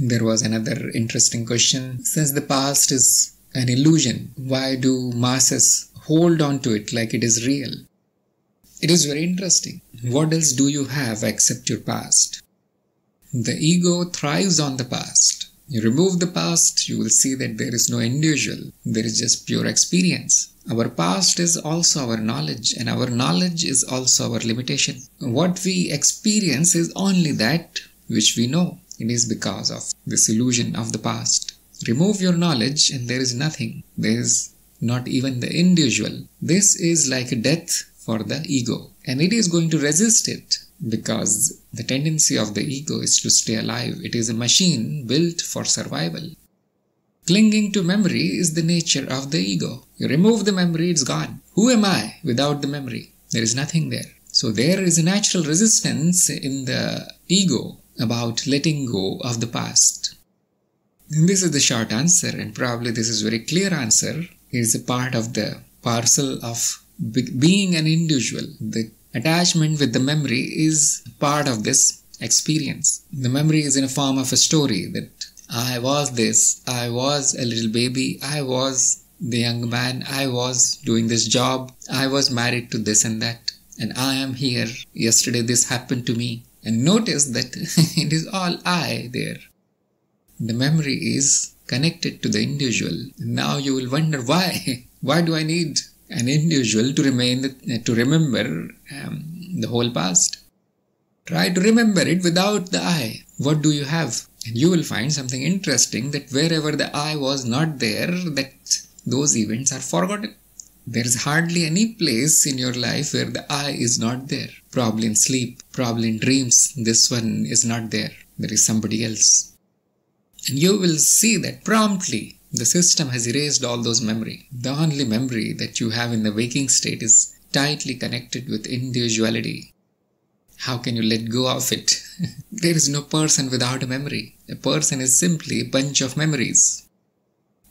There was another interesting question. Since the past is an illusion, why do masses hold on to it like it is real? It is very interesting. What else do you have except your past? The ego thrives on the past. You remove the past, you will see that there is no individual. There is just pure experience. Our past is also our knowledge, and our knowledge is also our limitation. What we experience is only that which we know. It is because of this illusion of the past. Remove your knowledge and there is nothing. There is not even the individual. This is like a death for the ego. And it is going to resist it, because the tendency of the ego is to stay alive. It is a machine built for survival. Clinging to memory is the nature of the ego. You remove the memory, it's gone. Who am I without the memory? There is nothing there. So there is a natural resistance in the ego about letting go of the past. And this is the short answer, and probably this is a very clear answer. It is a part of the parcel of being an individual. The attachment with the memory is part of this experience. The memory is in a form of a story that I was this, I was a little baby, I was the young man, I was doing this job, I was married to this and that, and I am here. Yesterday this happened to me. And notice that it is all I there. The memory is connected to the individual. Now you will wonder why. Why do I need an individual to remember the whole past? Try to remember it without the I. What do you have? And you will find something interesting, that wherever the I was not there, that those events are forgotten. There is hardly any place in your life where the I is not there. Probably in sleep, probably in dreams, this one is not there. There is somebody else. And you will see that promptly the system has erased all those memories. The only memory that you have in the waking state is tightly connected with individuality. How can you let go of it? There is no person without a memory. A person is simply a bunch of memories.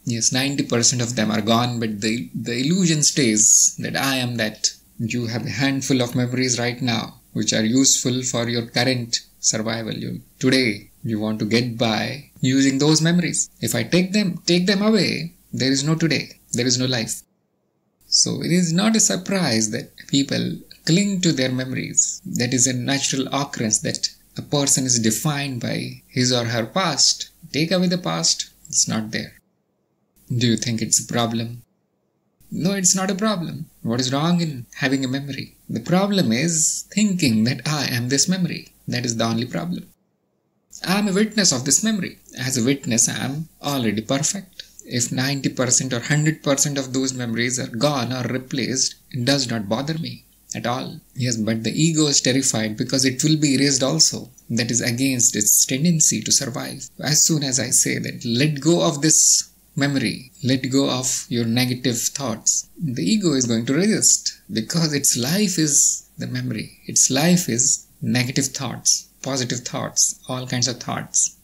Yes, 90% of them are gone, but the illusion stays that I am that. You have a handful of memories right now, which are useful for your current survival. Today, you want to get by using those memories. If I take them away, there is no today. There is no life. So it is not a surprise that people cling to their memories. That is a natural occurrence, that a person is defined by his or her past. Take away the past, it's not there. Do you think it's a problem? No, it's not a problem. What is wrong in having a memory? The problem is thinking that I am this memory. That is the only problem. I am a witness of this memory. As a witness, I am already perfect. If 90% or 100% of those memories are gone or replaced, it does not bother me at all. Yes, but the ego is terrified because it will be erased also. That is against its tendency to survive. As soon as I say that, let go of this memory, let go of your negative thoughts, the ego is going to resist, because its life is the memory. Its life is negative thoughts, positive thoughts, all kinds of thoughts.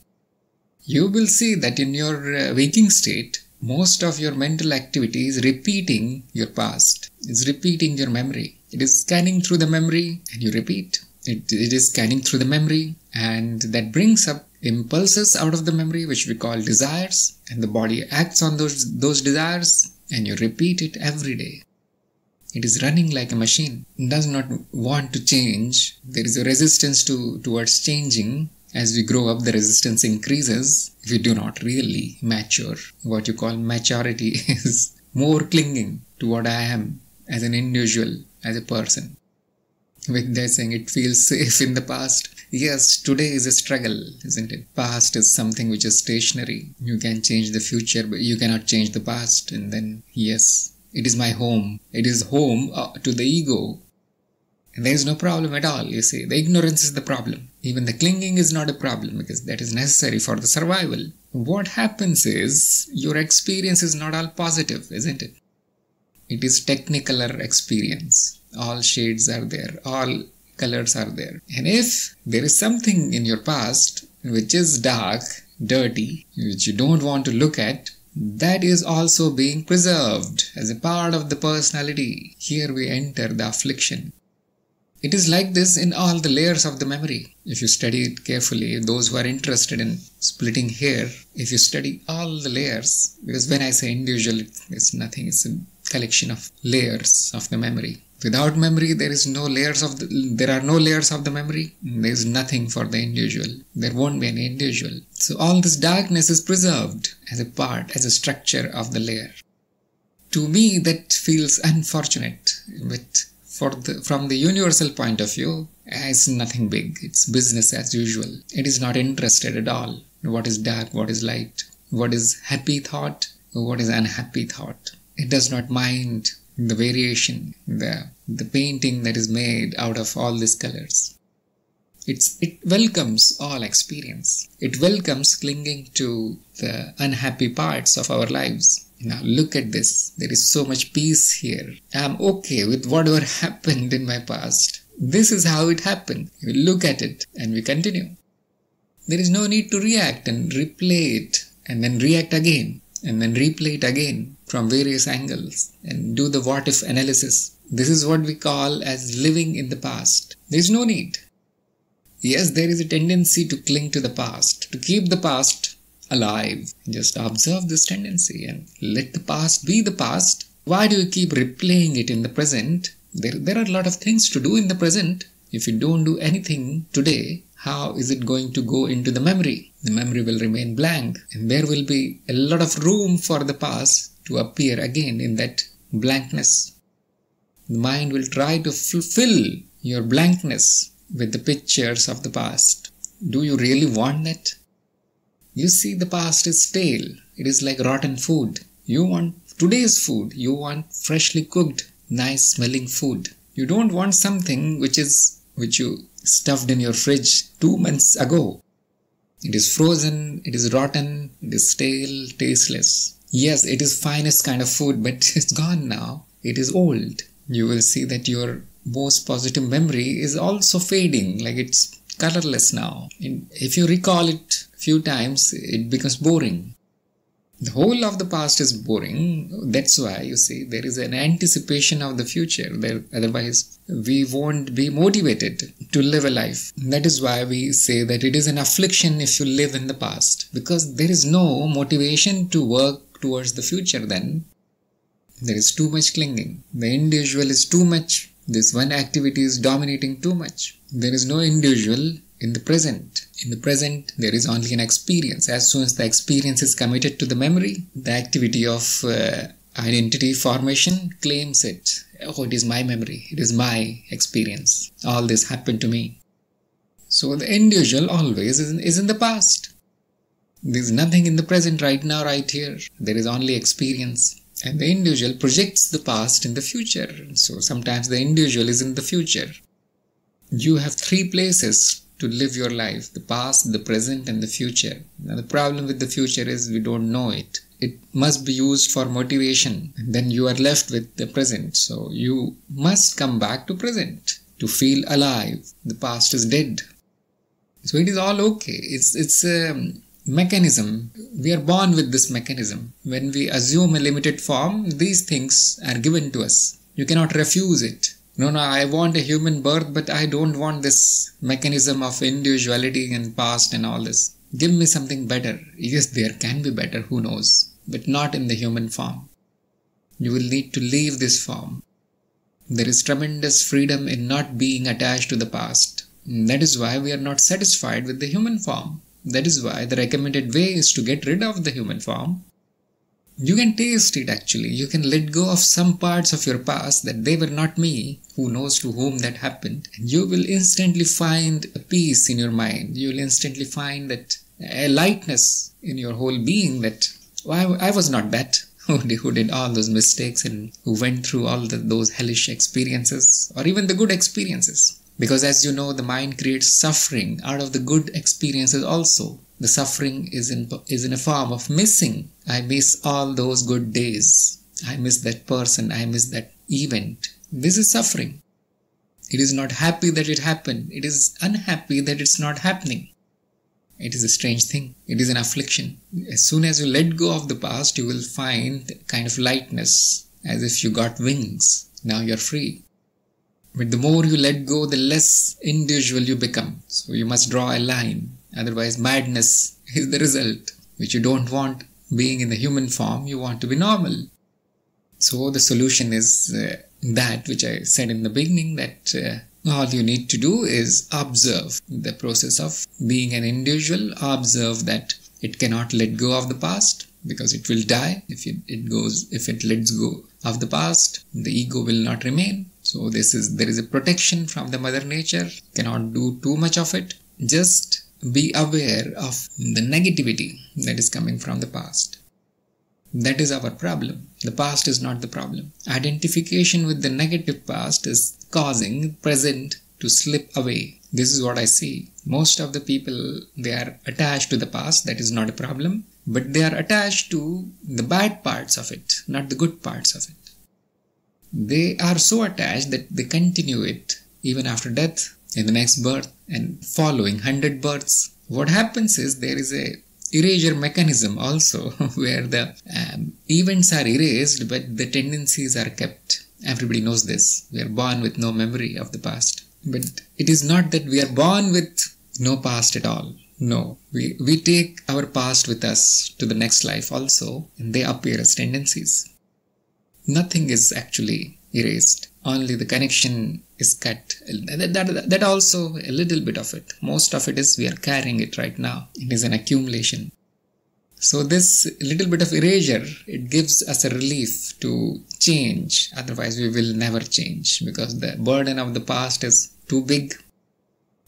You will see that in your waking state, most of your mental activity is repeating your past. It's repeating your memory. It is scanning through the memory and you repeat. It is scanning through the memory, and that brings up impulses out of the memory, which we call desires, and the body acts on those desires, and you repeat it every day. It is running like a machine. It does not want to change. There is a resistance towards changing. As we grow up, the resistance increases. If you do not really mature, what you call maturity is more clinging to what I am as an individual, as a person. With that saying, it feels safe in the past. Yes, today is a struggle, isn't it? Past is something which is stationary. You can change the future, but you cannot change the past. And then, yes, it is my home. It is home to the ego. And there is no problem at all, you see. The ignorance is the problem. Even the clinging is not a problem, because that is necessary for the survival. What happens is, your experience is not all positive, isn't it? It is technicolor experience. All shades are there, all colors are there. And if there is something in your past which is dark, dirty, which you don't want to look at, that is also being preserved as a part of the personality. Here we enter the affliction. It is like this in all the layers of the memory. If you study it carefully, those who are interested in splitting hair, if you study all the layers, because when I say individual, it's nothing, it's a collection of layers of the memory. Without memory, there are no layers of the memory. There is nothing for the individual. There won't be any individual. So all this darkness is preserved as a part, as a structure of the layer. To me, that feels unfortunate, but from the universal point of view, it's nothing big. It's business as usual. It is not interested at all. What is dark? What is light? What is happy thought? What is unhappy thought? It does not mind the variation, the painting that is made out of all these colors. It welcomes all experience. It welcomes clinging to the unhappy parts of our lives. Now look at this. There is so much peace here. I am okay with whatever happened in my past. This is how it happened. We look at it and we continue. There is no need to react and replay it and then react again and then replay it again from various angles and do the what-if analysis. This is what we call as living in the past. There is no need. Yes, there is a tendency to cling to the past, to keep the past alive. Just observe this tendency and let the past be the past. Why do you keep replaying it in the present? There are a lot of things to do in the present. If you don't do anything today, how is it going to go into the memory? The memory will remain blank and there will be a lot of room for the past to appear again in that blankness. The mind will try to fill your blankness with the pictures of the past. Do you really want that? You see, the past is stale. It is like rotten food. You want today's food. You want freshly cooked, nice smelling food. You don't want something which you stuffed in your fridge 2 months ago. It is frozen, it is rotten, it is stale, tasteless. Yes, it is finest kind of food, but it's gone now. It is old. You will see that your most positive memory is also fading, like it's colorless now. And if you recall it a few times, it becomes boring. The whole of the past is boring. That's why, you see, there is an anticipation of the future. Otherwise, we won't be motivated to live a life. That is why we say that it is an affliction if you live in the past. Because there is no motivation to work towards the future then. There is too much clinging. The individual is too much. This one activity is dominating too much. There is no individual in the present. In the present, there is only an experience. As soon as the experience is committed to the memory, the activity of identity formation claims it. Oh, it is my memory. It is my experience. All this happened to me. So the individual always is in the past. There is nothing in the present right now, right here. There is only experience. And the individual projects the past in the future. So sometimes the individual is in the future. You have three places to live your life: the past, the present and the future. Now the problem with the future is we don't know it. It must be used for motivation. And then you are left with the present. So you must come back to present to feel alive. The past is dead. So it is all okay. It's a mechanism. We are born with this mechanism. When we assume a limited form, these things are given to us. You cannot refuse it. No, I want a human birth, but I don't want this mechanism of individuality and past and all this. Give me something better. Yes, there can be better, who knows, but not in the human form. You will need to leave this form. There is tremendous freedom in not being attached to the past. That is why we are not satisfied with the human form. That is why the recommended way is to get rid of the human form. You can taste it actually. You can let go of some parts of your past that they were not me. Who knows to whom that happened. And you will instantly find a peace in your mind. You will instantly find that a lightness in your whole being, that I was not that. Who did all those mistakes and who went through all those hellish experiences, or even the good experiences. Because as you know, the mind creates suffering out of the good experiences also. The suffering is in a form of missing. I miss all those good days. I miss that person. I miss that event. This is suffering. It is not happy that it happened. It is unhappy that it's not happening. It is a strange thing. It is an affliction. As soon as you let go of the past, you will find kind of lightness, as if you got wings. Now you're free. But the more you let go, the less individual you become. So you must draw a line. Otherwise, madness is the result, which you don't want. Being in the human form, you want to be normal. So the solution is that which I said in the beginning, that all you need to do is observe the process of being an individual. Observe that it cannot let go of the past, because it will die. If it lets go of the past, the ego will not remain. So there is a protection from the Mother Nature. Cannot do too much of it. Just be aware of the negativity that is coming from the past. That is our problem. The past is not the problem. Identification with the negative past is causing present to slip away. This is what I see. Most of the people, they are attached to the past. That is not a problem. But they are attached to the bad parts of it, not the good parts of it. They are so attached that they continue it even after death, in the next birth, and following 100 births. What happens is there is a erasure mechanism also where the events are erased but the tendencies are kept. Everybody knows this. We are born with no memory of the past. But it is not that we are born with no past at all. No. We take our past with us to the next life also, and they appear as tendencies. Nothing is actually erased. Only the connection is cut. That also, a little bit of it. Most of it is we are carrying it right now. It is an accumulation. So this little bit of erasure, it gives us a relief to change. Otherwise we will never change, because the burden of the past is too big.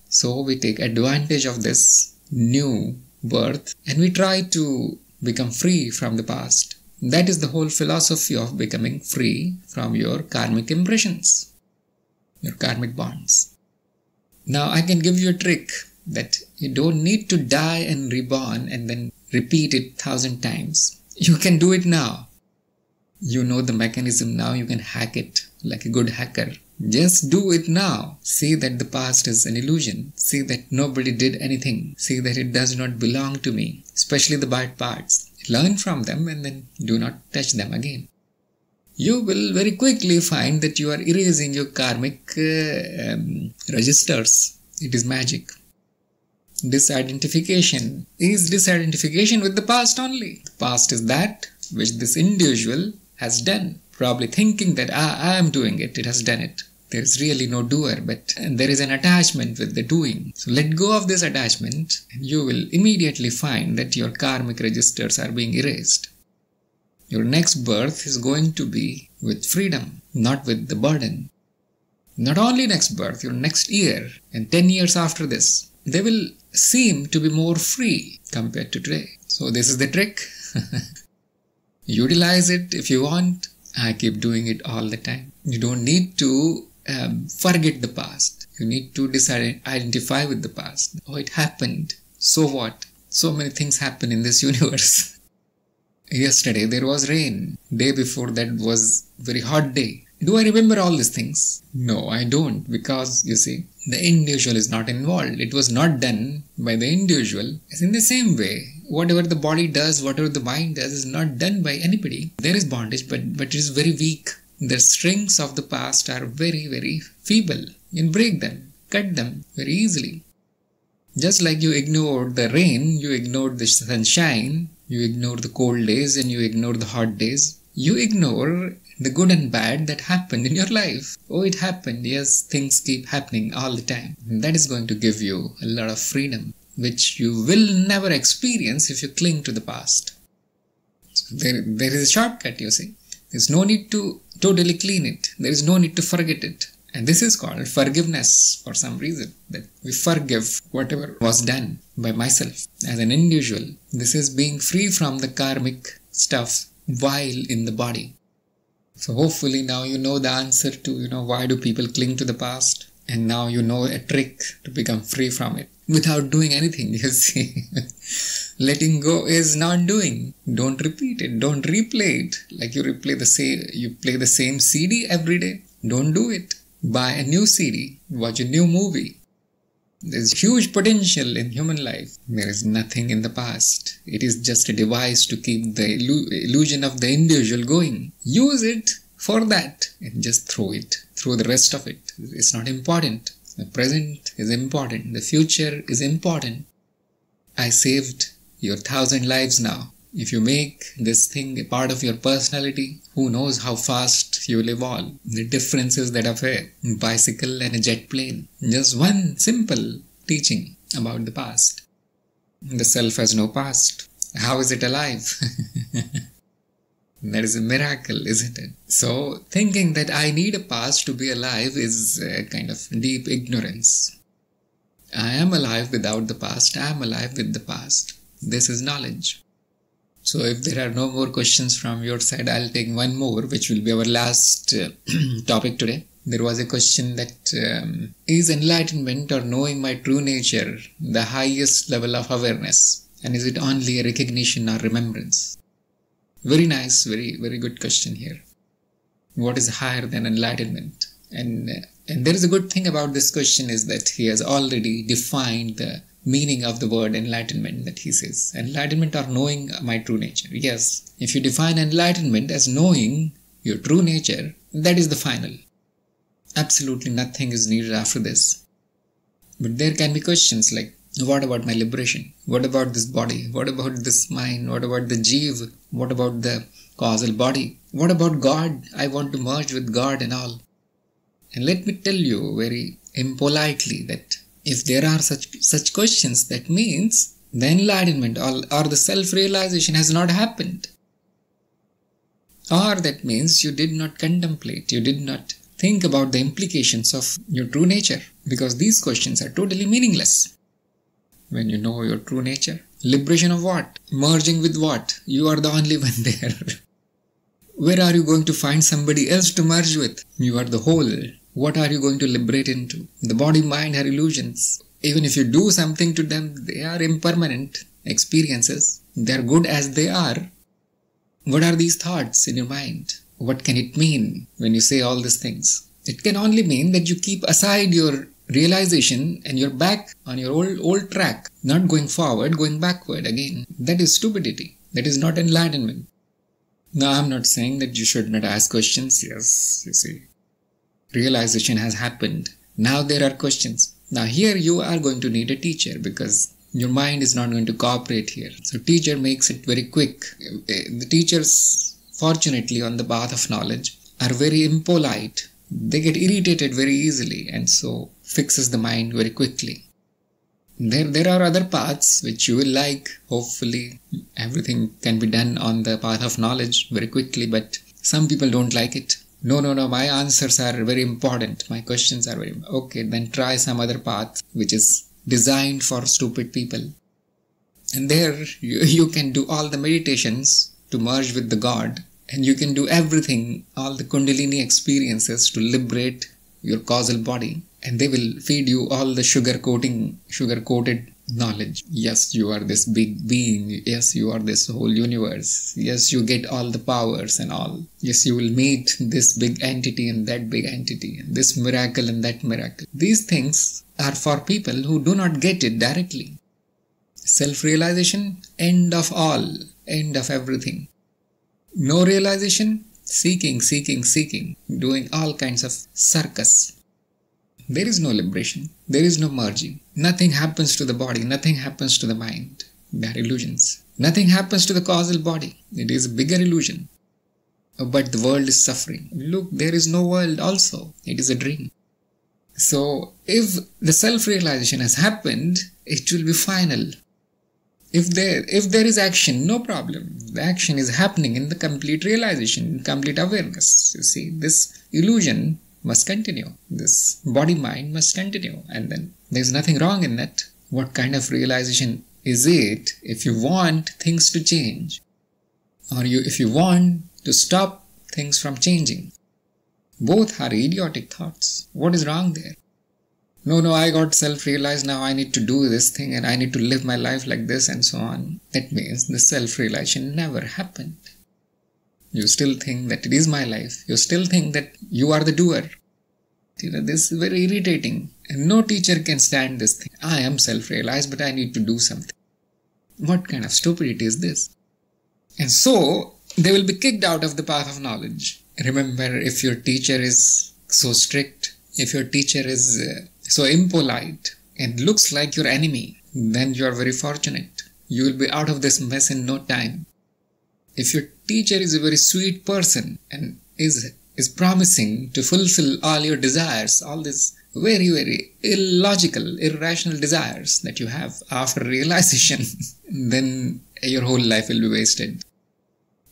So we take advantage of this new birth and we try to become free from the past. That is the whole philosophy of becoming free from your karmic impressions, your karmic bonds. Now I can give you a trick that you don't need to die and reborn and then repeat it 1,000 times. You can do it now. You know the mechanism now, you can hack it like a good hacker. Just do it now. See that the past is an illusion. See that nobody did anything. See that it does not belong to me, especially the bad parts. Learn from them and then do not touch them again. You will very quickly find that you are erasing your karmic registers. It is magic. Disidentification is disidentification with the past only. The past is that which this individual has done, probably thinking that I am doing it, it has done it. There is really no doer, but there is an attachment with the doing. So let go of this attachment and you will immediately find that your karmic registers are being erased. Your next birth is going to be with freedom, not with the burden. Not only next birth, your next year and 10 years after this, they will seem to be more free compared to today. So this is the trick. Utilize it if you want. I keep doing it all the time. You don't need to forget the past. You need to identify with the past. Oh, it happened. So what? So many things happen in this universe. Yesterday there was rain. Day before that was very hot day. Do I remember all these things? No, I don't. Because, you see, the individual is not involved. It was not done by the individual. It's in the same way. Whatever the body does, whatever the mind does is not done by anybody. There is bondage, but it is very weak. The strings of the past are very, very feeble. You can break them, cut them very easily. Just like you ignored the rain, you ignored the sunshine, you ignore the cold days and you ignore the hot days. You ignore the good and bad that happened in your life. Oh, it happened. Yes, things keep happening all the time. And that is going to give you a lot of freedom, which you will never experience if you cling to the past. So there is a shortcut, you see. There is no need to totally clean it. There is no need to forget it. And this is called forgiveness for some reason, that we forgive whatever was done by myself as an individual. This is being free from the karmic stuff while in the body. So hopefully now you know the answer to, why do people cling to the past? And now you know a trick to become free from it without doing anything, you see. Letting go is not doing. Don't repeat it. Don't replay it. Like you play the same CD every day. Don't do it. Buy a new CD. Watch a new movie. There's huge potential in human life. There is nothing in the past. It is just a device to keep the illusion of the individual going. Use it For that, just throw the rest of it. It's not important. The present is important. The future is important. I saved your 1,000 lives now. If you make this thing a part of your personality, who knows how fast you'll evolve. The differences that are fair. A bicycle and a jet plane. Just one simple teaching about the past. The self has no past. How is it alive? That is a miracle, isn't it? So, thinking that I need a past to be alive is a kind of deep ignorance. I am alive without the past. I am alive with the past. This is knowledge. So if there are no more questions from your side, I'll take one more, which will be our last topic today. There was a question that is enlightenment or knowing my true nature the highest level of awareness? And is it only a recognition or remembrance? Very nice, very good question here. What is higher than enlightenment? And there is a good thing about this question is that he has already defined the meaning of the word enlightenment, that he says enlightenment or knowing my true nature. Yes, if you define enlightenment as knowing your true nature, that is the final. Absolutely nothing is needed after this. But there can be questions like, what about my liberation? What about this body? What about this mind? What about the jiva? What about the causal body? What about God? I want to merge with God and all. And let me tell you very impolitely that if there are such questions, that means the enlightenment or the self-realization has not happened. Or that means you did not contemplate, you did not think about the implications of your true nature, because these questions are totally meaningless. When you know your true nature, liberation of what? Merging with what? You are the only one there. Where are you going to find somebody else to merge with? You are the whole. What are you going to liberate into? The body, mind are illusions. Even if you do something to them, they are impermanent experiences. They are good as they are. What are these thoughts in your mind? What can it mean when you say all these things? It can only mean that you keep aside your realization and you're back on your old track. Not going forward, going backward again. That is stupidity. That is not enlightenment. Now, I'm not saying that you should not ask questions. Yes, you see. Realization has happened. Now there are questions. Now here you are going to need a teacher because your mind is not going to cooperate here. So teacher makes it very quick. The teachers, fortunately, on the path of knowledge are very impolite. They get irritated very easily and so fixes the mind very quickly. There are other paths which you will like. Hopefully everything can be done on the path of knowledge very quickly, but some people don't like it. No, my answers are very important. My questions are very important. Okay, then try some other path which is designed for stupid people. And there you can do all the meditations to merge with the God. And you can do everything, all the Kundalini experiences to liberate your causal body. And they will feed you all the sugar-coated knowledge. Yes, you are this big being. Yes, you are this whole universe. Yes, you get all the powers and all. Yes, you will meet this big entity and that big entity, and this miracle and that miracle. These things are for people who do not get it directly. Self-realization, end of all, end of everything. No realization, seeking, doing all kinds of circus. There is no liberation. There is no merging. Nothing happens to the body. Nothing happens to the mind. They are illusions. Nothing happens to the causal body. It is a bigger illusion. But the world is suffering. Look, there is no world also. It is a dream. So, if the self-realization has happened, it will be final. If there is action, no problem. The action is happening in the complete realization, complete awareness. You see, this illusion must continue. This body-mind must continue. And then there's nothing wrong in that. What kind of realization is it if you want things to change? Or if you want to stop things from changing? Both are idiotic thoughts. What is wrong there? No, I got self-realized. Now I need to do this thing and I need to live my life like this and so on. That means the self-realization never happened. You still think that it is my life. You still think that you are the doer. You know, this is very irritating. And no teacher can stand this thing. I am self-realized, but I need to do something. What kind of stupidity is this? And so, they will be kicked out of the path of knowledge. Remember, if your teacher is so strict, if your teacher is so impolite and looks like your enemy, then you are very fortunate. You will be out of this mess in no time. If your teacher is a very sweet person and is promising to fulfill all your desires, all these very, very illogical, irrational desires that you have after realization, then your whole life will be wasted.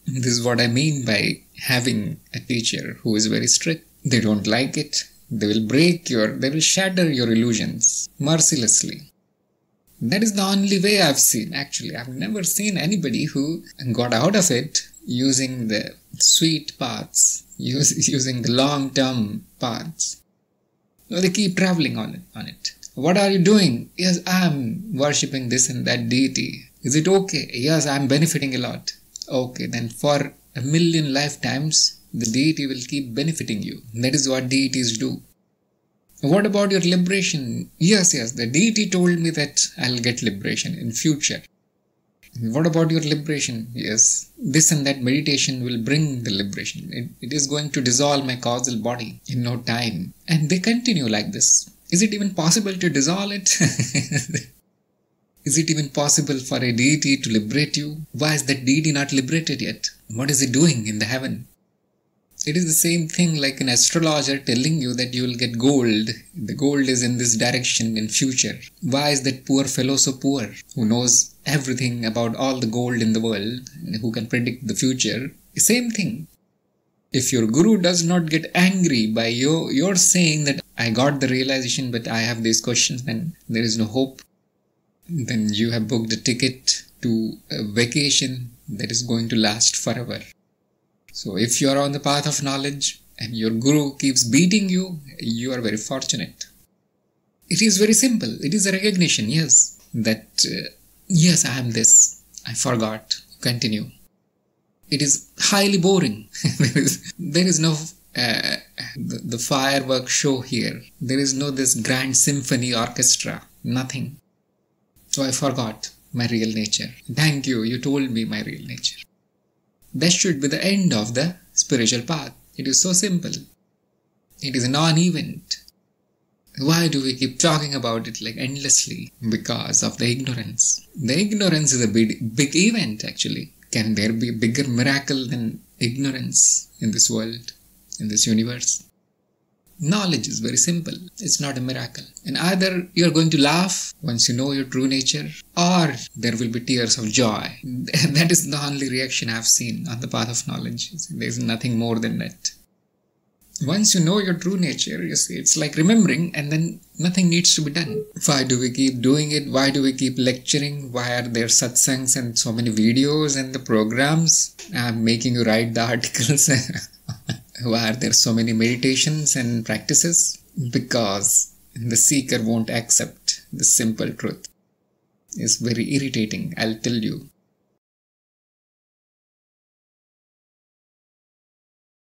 This is what I mean by having a teacher who is very strict. They don't like it. They will shatter your illusions mercilessly. That is the only way I've seen, actually. I've never seen anybody who got out of it using the sweet paths, using the long-term paths. So they keep traveling on it. What are you doing? Yes, I'm worshipping this and that deity. Is it okay? Yes, I'm benefiting a lot. Okay, then for a million lifetimes, the deity will keep benefiting you. That is what deities do. What about your liberation? Yes, the deity told me that I'll get liberation in future. What about your liberation? Yes, this and that meditation will bring the liberation. It is going to dissolve my causal body in no time. And they continue like this. Is it even possible to dissolve it? Is it even possible for a deity to liberate you? Why is that deity not liberated yet? What is it doing in the heaven? It is the same thing like an astrologer telling you that you will get gold. The gold is in this direction in future. Why is that poor fellow so poor, who knows everything about all the gold in the world and who can predict the future? The same thing. If your guru does not get angry by your saying that I got the realization but I have these questions and there is no hope, then you have booked a ticket to a vacation that is going to last forever. So if you are on the path of knowledge and your guru keeps beating you, you are very fortunate. It is very simple. It is a recognition, yes, that yes, I am this. I forgot. Continue. It is highly boring. There is no the firework show here. There is no this grand symphony orchestra. Nothing. So I forgot my real nature. Thank you. You told me my real nature. That should be the end of the spiritual path. It is so simple. It is a non-event. Why do we keep talking about it like endlessly? Because of the ignorance. The ignorance is a big event, actually. Can there be a bigger miracle than ignorance in this world, in this universe? Knowledge is very simple. It's not a miracle. And either you're going to laugh once you know your true nature, or there will be tears of joy. That is the only reaction I've seen on the path of knowledge. There's nothing more than that. Once you know your true nature, you see, it's like remembering and then nothing needs to be done. Why do we keep doing it? Why do we keep lecturing? Why are there satsangs and so many videos and the programs? I'm making you write the articles. Why are there so many meditations and practices? Because the seeker won't accept the simple truth. It's very irritating, I'll tell you.